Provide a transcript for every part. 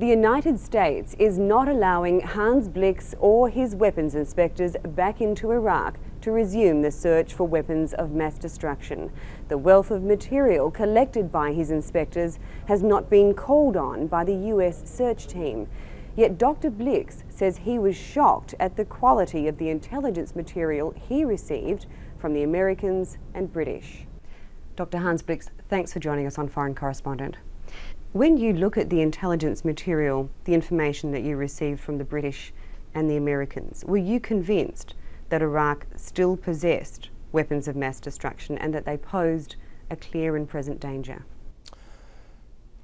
the United States is not allowing Hans Blix or his weapons inspectors back into Iraq to resume the search for weapons of mass destruction. The wealth of material collected by his inspectors has not been called on by the US search team. Yet Dr. Blix says he was shocked at the quality of the intelligence material he received from the Americans and British. Dr. Hans Blix, thanks for joining us on Foreign Correspondent. When you look at the intelligence material, the information that you received from the British and the Americans, were you convinced that Iraq still possessed weapons of mass destruction and that they posed a clear and present danger?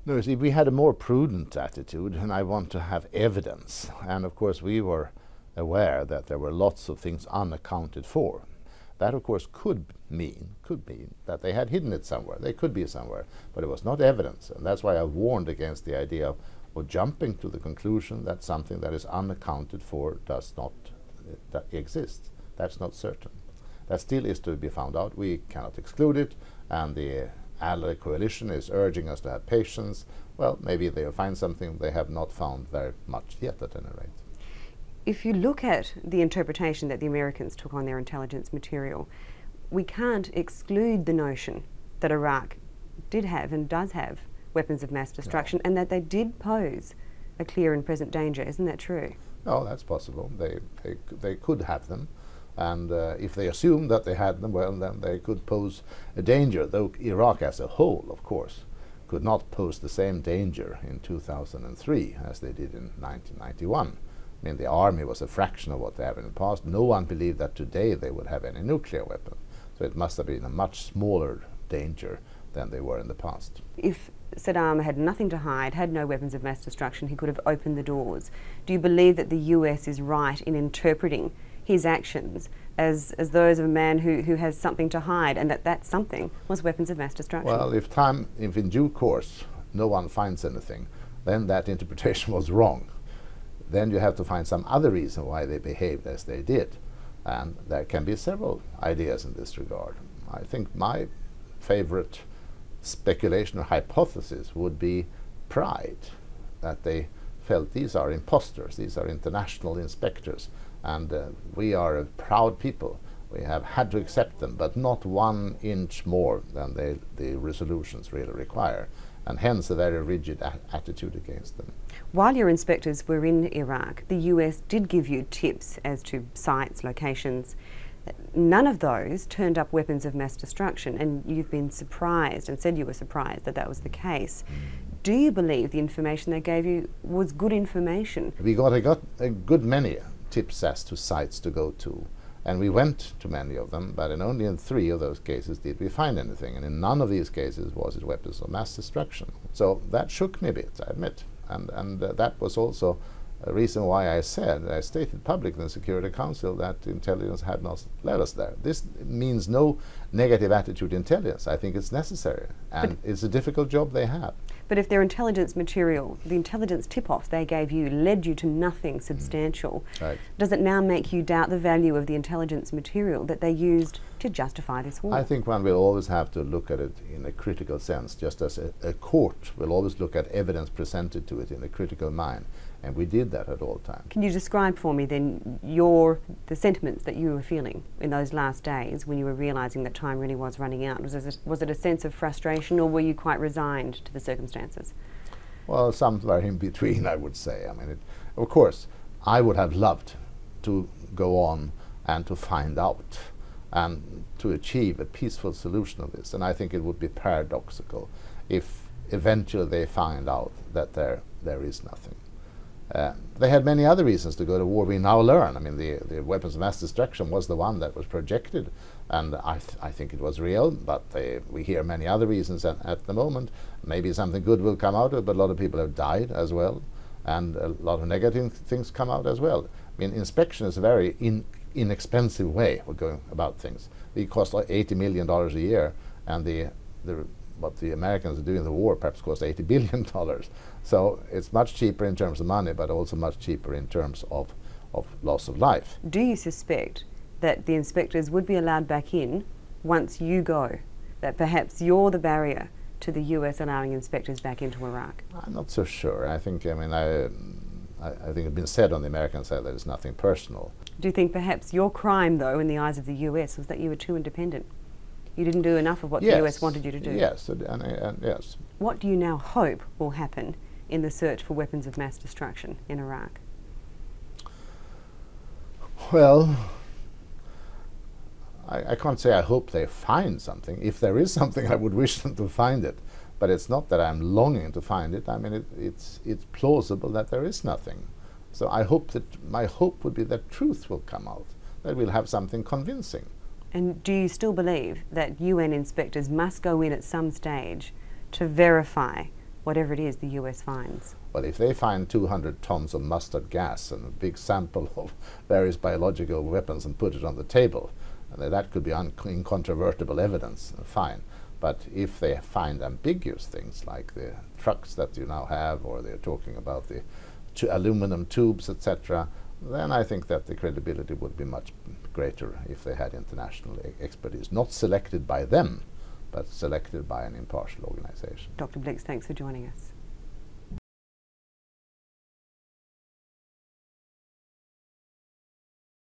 No, see, we had a more prudent attitude, and I want to have evidence. And of course we were aware that there were lots of things unaccounted for. That of course could mean that they had hidden it somewhere. They could be somewhere, but it was not evidence. And that's why I warned against the idea of jumping to the conclusion that something that is unaccounted for does not exist. That's not certain. That still is to be found out. We cannot exclude it, and the Allied coalition is urging us to have patience. Well, maybe they'll find something they have not found very much yet, at any rate. If you look at the interpretation that the Americans took on their intelligence material, we can't exclude the notion that Iraq did have and does have weapons of mass destruction, and that they did pose a clear and present danger. Isn't that true? No, that's possible. They could have them. And if they assumed that they had them, well, then they could pose a danger, though Iraq as a whole, of course, could not pose the same danger in 2003 as they did in 1991. I mean, the army was a fraction of what they have in the past. No one believed that today they would have any nuclear weapon. So it must have been a much smaller danger than they were in the past. If Saddam had nothing to hide, had no weapons of mass destruction, he could have opened the doors. Do you believe that the US is right in interpreting his actions as those of a man who has something to hide, and that something was weapons of mass destruction? Well, if in due course no one finds anything, then that interpretation was wrong. Then you have to find some other reason why they behaved as they did. And there can be several ideas in this regard. I think my favorite speculation or hypothesis would be pride, that they felt these are imposters, these are international inspectors, and we are a proud people. We have had to accept them, but not one inch more than the resolutions really require, and hence a very rigid attitude against them. While your inspectors were in Iraq, the US did give you tips as to sites, locations. None of those turned up weapons of mass destruction, and you've been surprised and said you were surprised that that was the case. Do you believe the information they gave you was good information? We got a good many tips as to sites to go to, and we went to many of them, but only in 3 of those cases did we find anything, and in none of these cases was it weapons of mass destruction. So that shook me a bit, I admit, and that was also a reason why I stated publicly in the Security Council that intelligence had not led us there. This means no negative attitude to intelligence. I think it's necessary, and but it's a difficult job they have. But if their intelligence material, the intelligence tip-off they gave you, led you to nothing substantial, right, does it now make you doubt the value of the intelligence material that they used to justify this war? I think one will always have to look at it in a critical sense, just as a court will always look at evidence presented to it in a critical mind. And we did that at all times. Can you describe for me then the sentiments that you were feeling in those last days when you were realizing that time really was running out? Was it a sense of frustration, or were you quite resigned to the circumstances? Well, somewhere in between, I would say. I mean, of course, I would have loved to go on and to find out and to achieve a peaceful solution of this. And I think it would be paradoxical if eventually they find out that there is nothing. They had many other reasons to go to war, we now learn. I mean, the weapons of mass destruction was the one that was projected, and I think it was real, but we hear many other reasons at the moment. Maybe something good will come out of it, but a lot of people have died as well, and a lot of negative things come out as well. I mean, inspection is a very inexpensive way of going about things. It costs like $80 million a year, and what the Americans are doing in the war perhaps cost $80 billion. So it's much cheaper in terms of money, but also much cheaper in terms of loss of life. Do you suspect that the inspectors would be allowed back in once you go? That perhaps you're the barrier to the US allowing inspectors back into Iraq? I'm not so sure. I think, I think it's been said on the American side that it's nothing personal. Do you think perhaps your crime, though, in the eyes of the US, was that you were too independent? You didn't do enough of what the US wanted you to do? Yes, yes. What do you now hope will happen in the search for weapons of mass destruction in Iraq? Well, I can't say I hope they find something. If there is something, I would wish them to find it. But it's not that I'm longing to find it. I mean, it's plausible that there is nothing. So I hope that, my hope would be that truth will come out, that we'll have something convincing. And do you still believe that UN inspectors must go in at some stage to verify whatever it is the US finds? Well, if they find 200 tons of mustard gas and a big sample of various biological weapons and put it on the table, that could be incontrovertible evidence, fine. But if they find ambiguous things like the trucks that you now have, or they're talking about the aluminum tubes, etc., then I think that the credibility would be much greater if they had international expertise, not selected by them, but selected by an impartial organization. Dr. Blix, thanks for joining us.